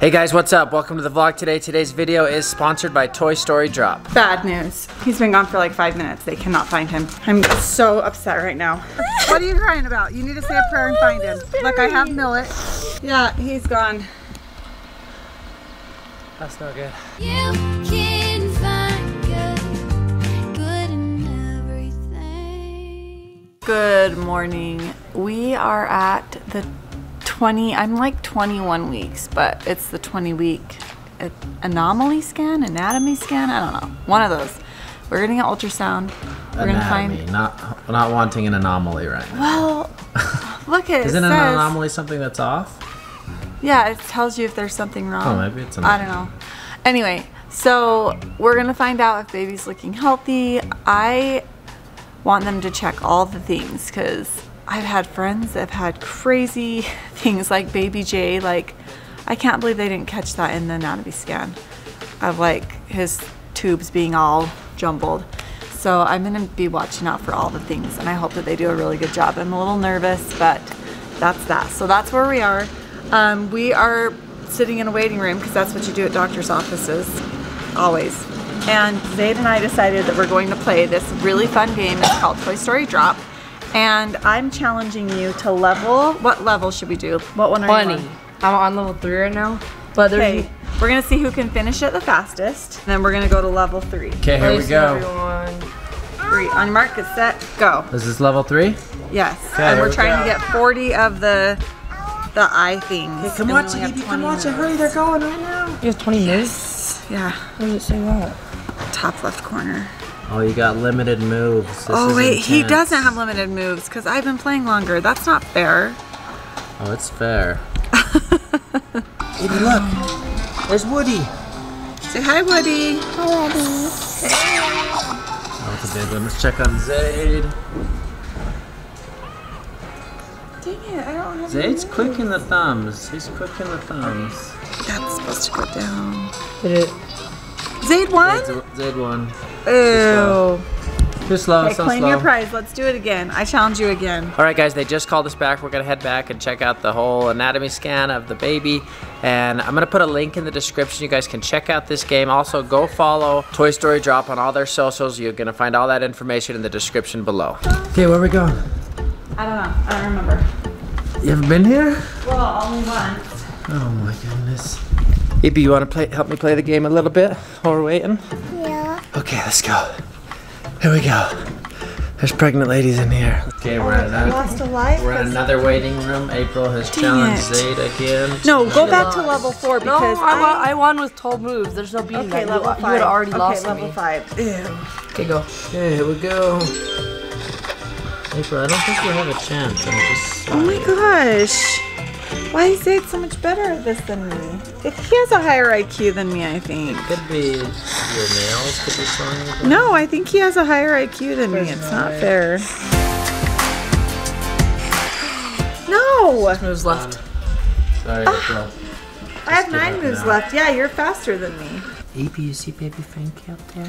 Hey guys, what's up? Welcome to the vlog today. Today's video is sponsored by Toy Story Drop. Bad news. He's been gone for like 5 minutes. They cannot find him. I'm so upset right now. What are you crying about? You need to say a prayer and find him. Look, I have millet. Yeah, he's gone. That's no good. You can find good, good in everything. Good morning. We are at the 20, I'm like 21 weeks, but it's the 20-week anomaly scan, anatomy scan, I don't know. One of those. We're getting an ultrasound. We're anatomy, gonna find not wanting an anomaly right now. Well, look at it. Isn't it says, an anomaly something that's off? Yeah, it tells you if there's something wrong. Oh, maybe it's an anomaly. I don't know. Anyway, so we're gonna find out if baby's looking healthy. I want them to check all the things because I've had friends that have had crazy things like baby Jay, like I can't believe they didn't catch that in the anatomy scan of like his tubes being all jumbled. So I'm gonna be watching out for all the things and I hope that they do a really good job. I'm a little nervous, but that's that. So that's where we are. We are sitting in a waiting room because that's what you do at doctor's offices, always. And Zayd and I decided that we're going to play this really fun game. It's called Toy Story Drop. And I'm challenging you to level. What level should we do? What one are you on? I'm on level 3 right now. But okay, we're gonna see who can finish it the fastest. And then we're gonna go to level 3. Okay, here we go. Everyone. 3. On your mark, get set, go. Is this level 3? Yes. Okay, and we're trying to get 40 of the eye things. Hey, come watch it, baby. Come watch it. Hurry, they're going right now. You have 20 minutes. Yeah. What does it say that? Top left corner. Oh, you got limited moves. This oh wait, intense. He doesn't have limited moves because I've been playing longer. That's not fair. Oh, it's fair. Baby, look. There's Woody. Say hi, Woody. Hi, Woody. That's a big one. Let's check on Zayd. Dang it, I don't have Zayd's clicking the thumbs. He's clicking the thumbs. That's supposed to go down. Did it? Zayd won? Zayd won. Ew. Too slow, okay, so claim slow. Your prize. Let's do it again. I challenge you again. All right, guys, they just called us back. We're going to head back and check out the whole anatomy scan of the baby. And I'm going to put a link in the description. You guys can check out this game. Also, go follow Toy Story Drop on all their socials. You're going to find all that information in the description below. Okay, where are we going? I don't know. I don't remember. You ever been here? Well, only once. Oh, my goodness. Ibi, you want to help me play the game a little bit while we're waiting? Yeah. Okay, let's go. Here we go. There's pregnant ladies in here. Okay, we're at another waiting room. April has challenged Zayd again. No, go back to level 4 because no, I won with 12 moves. There's no beating that. Okay, level 5. You had already lost to me. Okay, level 5. Ew. Okay, go. Okay, here we go. April, I don't think you have a chance. I'm just sorry. Oh my gosh. Why is Zayd so much better at this than me? If he has a higher IQ than me, I think. It could be your nails could be slowing. No, I think he has a higher IQ than me. It's not fair. No! 6 moves left. Sorry, I have 9 moves left. Yeah, you're faster than me. Baby, you see baby Frankie up there?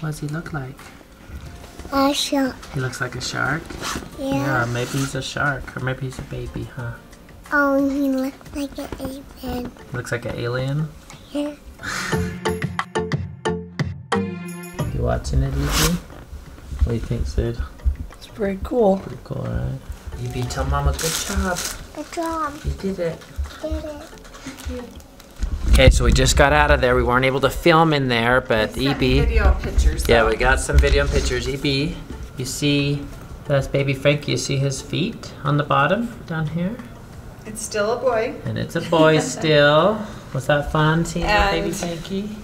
What does he look like? A shark. He looks like a shark? Yeah. Yeah, maybe he's a shark. Or maybe he's a baby, huh? Oh, he looks like an alien. Looks like an alien? Yeah. You watching it, Evie? What do you think, Sid? It's pretty cool. Pretty cool, right? Evie, tell Mama, good job. Good job. You did it. Did it. Thank you. Okay, so we just got out of there. We weren't able to film in there, but Evie. Video pictures. Though. Yeah, we got some video and pictures. Evie, you see, that's baby Frankie. You see his feet on the bottom down here? It's still a boy. And it's a boy still. Was that fun seeing that baby Frankie?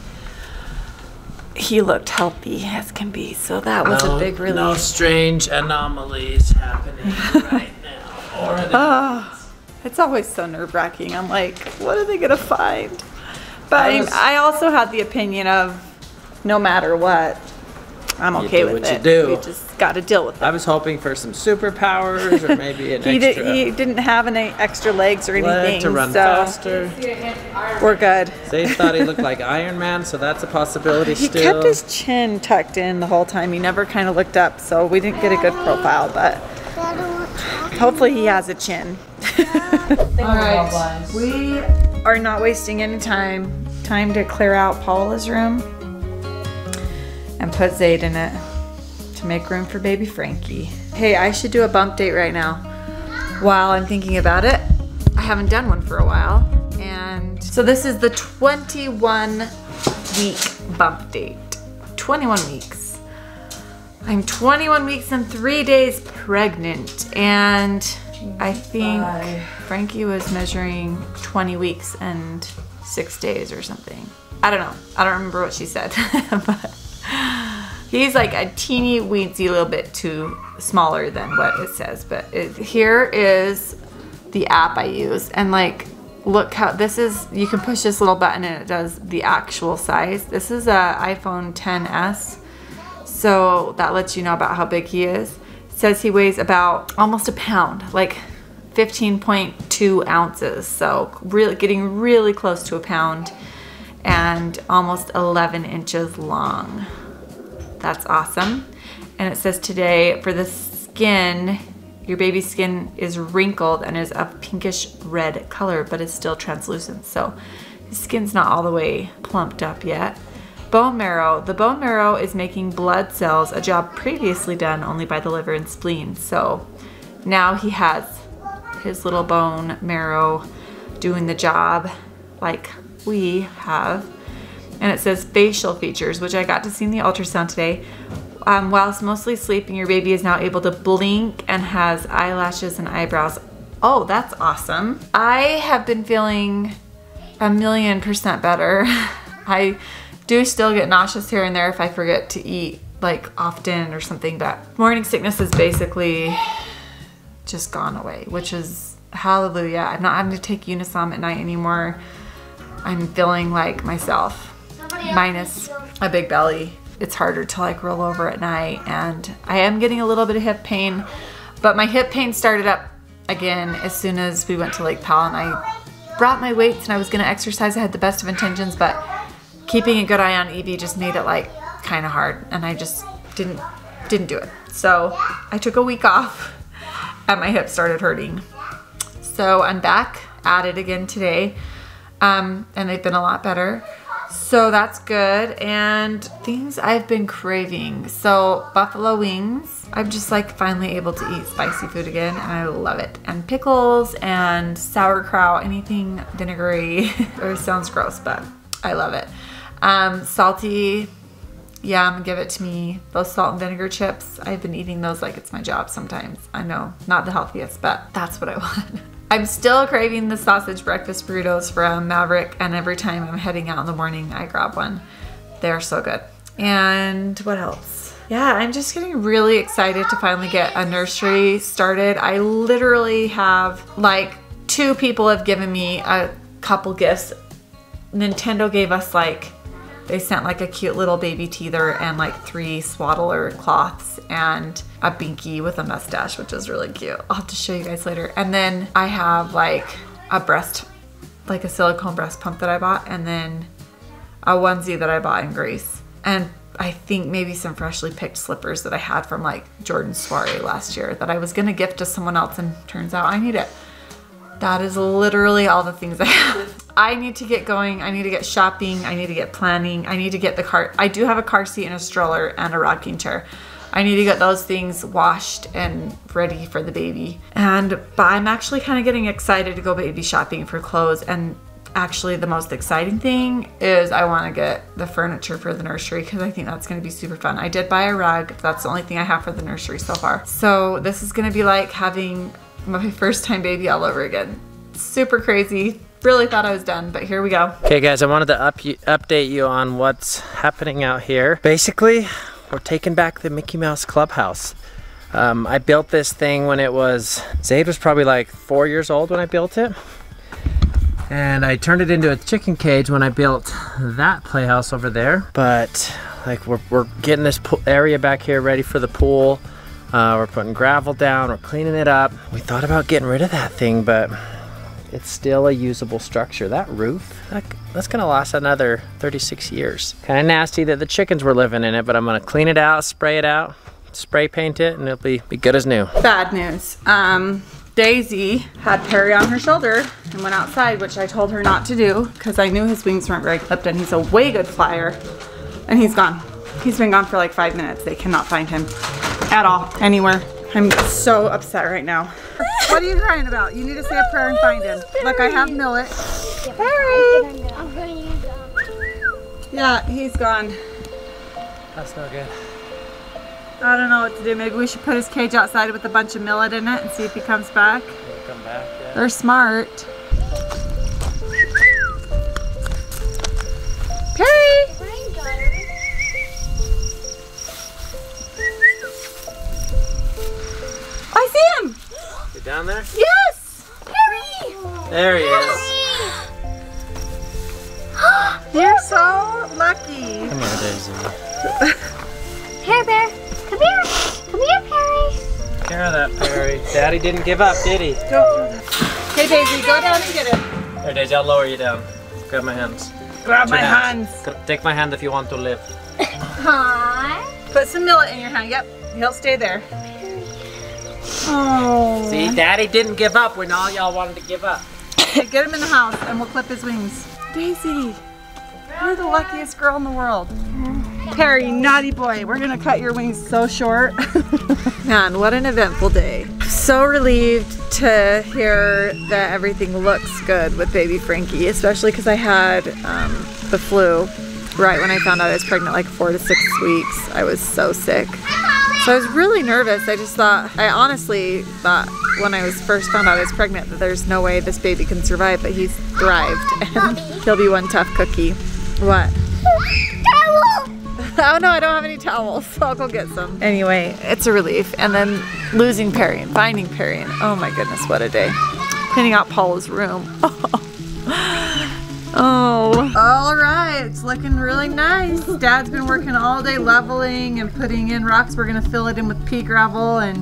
He looked healthy as can be, so that was a big relief. No strange anomalies happening right now. Or it's always so nerve-wracking. I'm like, what are they going to find? But I also had the opinion of no matter what, I'm okay with it. You do. We just got to deal with it. I was hoping for some superpowers or maybe an extra. He didn't have any extra legs or anything. To run faster. We're good. They thought he looked like Iron Man, so that's a possibility still. He kept his chin tucked in the whole time. He never kind of looked up, so we didn't get a good profile, but hopefully he has a chin. Alright, we are not wasting any time. Time to clear out Paula's room and put Zayd in it to make room for baby Frankie. Hey, I should do a bump date right now while I'm thinking about it. I haven't done one for a while. And so this is the 21-week bump date. 21 weeks. I'm 21 weeks and 3 days pregnant, and I think Frankie was measuring 20 weeks and 6 days or something. I don't know. I don't remember what she said, but he's like a teeny weensy little bit too smaller than what it says. But here is the app I use, and like, look how this is. You can push this little button and it does the actual size. This is a iPhone XS, so that lets you know about how big he is. It says he weighs about almost a pound, like 15.2 ounces. So really getting really close to a pound and almost 11 inches long. That's awesome. And it says today for the skin, your baby's skin is wrinkled and is a pinkish red color, but it's still translucent, so his skin's not all the way plumped up yet. Bone marrow. The bone marrow is making blood cells, a job previously done only by the liver and spleen. So now he has his little bone marrow doing the job like we have. And it says facial features, which I got to see in the ultrasound today. Whilst mostly sleeping, your baby is now able to blink and has eyelashes and eyebrows. Oh, that's awesome. I have been feeling 1,000,000% better. I do still get nauseous here and there if I forget to eat like often or something, but morning sickness is basically just gone away, which is hallelujah. I'm not having to take Unisom at night anymore. I'm feeling like myself, minus a big belly. It's harder to like roll over at night, and I am getting a little bit of hip pain, but my hip pain started up again as soon as we went to Lake Powell and I brought my weights and I was gonna exercise. I had the best of intentions, but keeping a good eye on Evie just made it like kind of hard, and I just didn't do it. So I took a week off and my hip started hurting. So I'm back at it again today, and they've been a lot better. So that's good. And things I've been craving. So buffalo wings. I'm just like finally able to eat spicy food again and I love it. And pickles and sauerkraut, anything vinegary. It sounds gross, but I love it. Salty yum, give it to me. Those salt and vinegar chips, I've been eating those like it's my job sometimes. I know, not the healthiest, but that's what I want. I'm still craving the sausage breakfast burritos from Maverick, and every time I'm heading out in the morning, I grab one. They're so good. And what else? Yeah, I'm just getting really excited to finally get a nursery started. I literally have like 2 people have given me a couple gifts. Nintendo gave us like, they sent like a cute little baby teether and like 3 swaddler cloths and a binky with a mustache, which is really cute. I'll have to show you guys later. And then I have like a breast, like a silicone breast pump that I bought, and then a onesie that I bought in Greece. And I think maybe some freshly picked slippers that I had from like Jordan's soiree last year that I was gonna gift to someone else, and turns out I need it. That is literally all the things I have. I need to get going. I need to get shopping. I need to get planning. I need to get the car. I do have a car seat and a stroller and a rocking chair. I need to get those things washed and ready for the baby. But I'm actually kind of getting excited to go baby shopping for clothes. And actually the most exciting thing is I want to get the furniture for the nursery because I think that's going to be super fun. I did buy a rug. That's the only thing I have for the nursery so far. So this is going to be like having my first time baby all over again. Super crazy. Really thought I was done, but here we go. Okay guys, I wanted to update you on what's happening out here. Basically, we're taking back the Mickey Mouse Clubhouse. I built this thing when it was, Zayd was probably like 4 years old when I built it. And I turned it into a chicken cage when I built that playhouse over there. But like we're getting this area back here ready for the pool. We're putting gravel down, we're cleaning it up. We thought about getting rid of that thing, but it's still a usable structure. That roof, that's gonna last another 36 years. Kinda nasty that the chickens were living in it, but I'm gonna clean it out, spray paint it, and it'll be good as new. Bad news. Daisy had Perry on her shoulder and went outside, which I told her not to do because I knew his wings weren't very clipped and he's a way good flyer. And he's gone. He's been gone for like 5 minutes. They cannot find him at all, anywhere. I'm so upset right now. What are you crying about? You need to say a prayer and find him. Look, I have Millet. Perry! Yeah, he's gone. That's no good. I don't know what to do. Maybe we should put his cage outside with a bunch of millet in it and see if he comes back. He'll come back, yeah. They're smart. Perry! I see him! You're down there? Yes! Perry! There he is. They're so lucky. Come here, Daisy. Here, Bear. Come here. Come here, Perry. Take care of that, Perry. Daddy didn't give up, did he? Don't. Hey, Daisy, go down and get him. Here, Daisy, I'll lower you down. Grab my hands. Grab my hands. Take my hand if you want to live. Aww. Put some millet in your hand. Yep, he'll stay there. Oh. See, Daddy didn't give up when all y'all wanted to give up. Okay, get him in the house and we'll clip his wings. Daisy, you're the luckiest girl in the world. Perry, naughty boy, we're gonna cut your wings so short. Man, what an eventful day. So relieved to hear that everything looks good with baby Frankie, especially because I had the flu right when I found out I was pregnant, like 4 to 6 weeks. I was so sick. So I was really nervous. I honestly thought when I was first found out I was pregnant that there's no way this baby can survive, but he's thrived and he'll be one tough cookie. What? Oh no, I don't have any towels, so I'll go get some. Anyway, it's a relief. And then losing Perry and finding Perry, and oh my goodness, what a day. Cleaning out Paula's room. Oh. All right, it's looking really nice. Dad's been working all day leveling and putting in rocks. We're gonna fill it in with pea gravel, all that,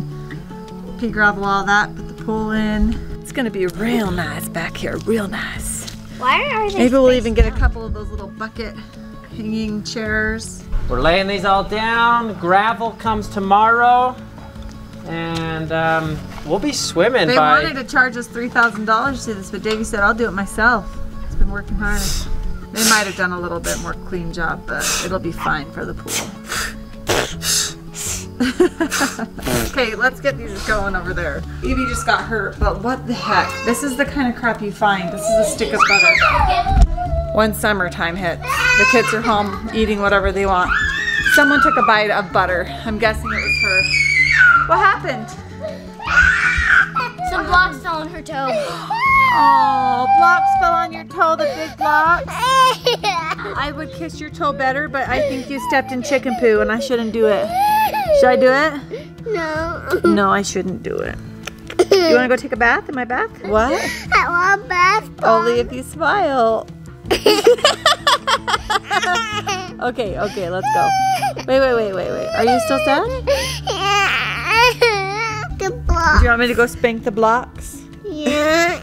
put the pool in. It's gonna be real nice back here, real nice. Why are they? Maybe we'll even get a couple of those little bucket hanging chairs. We're laying these all down. Gravel comes tomorrow, and we'll be swimming. They wanted to charge us $3,000 to do this, but Davey said, I'll do it myself. It's been working hard. They might have done a little bit more clean job, but it'll be fine for the pool. Okay, let's get these going over there. Evie just got hurt, but what the heck? This is the kind of crap you find. This is a stick of butter. When summertime hits, the kids are home eating whatever they want. Someone took a bite of butter. I'm guessing it was her. What happened? Some blocks fell on her toe. Oh, blocks fell on your toe, the big blocks. I would kiss your toe better, but I think you stepped in chicken poo and I shouldn't do it. Should I do it? No. No, I shouldn't do it. You wanna go take a bath in my bath? What? I want a bath. Only if you smile. Okay, let's go. Wait. Are you still sad? The blocks. Do you want me to go spank the blocks? Yeah.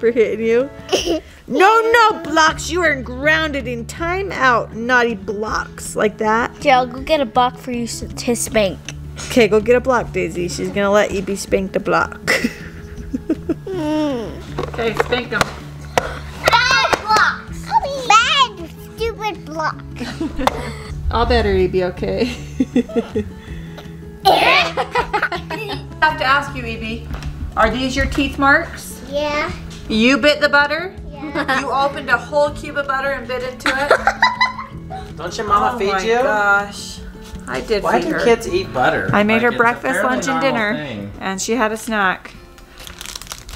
For hitting you? No, blocks. You are grounded in time out, naughty blocks. Like that. Jill, go get a block for you to spank. Okay, go get a block, Daisy. She's going to let Evie spank the block. Okay, spank them. Block. I'll bet her he'd be okay. I have to ask you, Evie. Are these your teeth marks? Yeah. You bit the butter? Yeah. You opened a whole cube of butter and bit into it? Don't your mama feed you? Oh my gosh. I did feed her. Why do kids eat butter? I made her breakfast, lunch, and dinner. And she had a snack.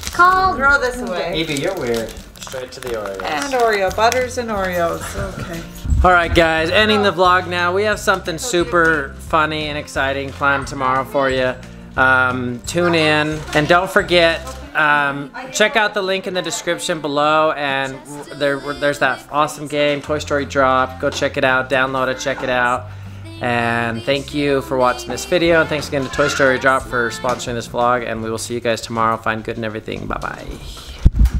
Throw this away. Evie, you're weird. Straight to the Oreos. And Oreo, butters and Oreos, okay. All right guys, ending the vlog now. We have something super funny and exciting planned tomorrow for you. Tune in and don't forget, check out the link in the description below and there's that awesome game, Toy Story Drop. Go check it out, download it, check it out. And thank you for watching this video and thanks again to Toy Story Drop for sponsoring this vlog and we will see you guys tomorrow. Find good and everything, bye-bye.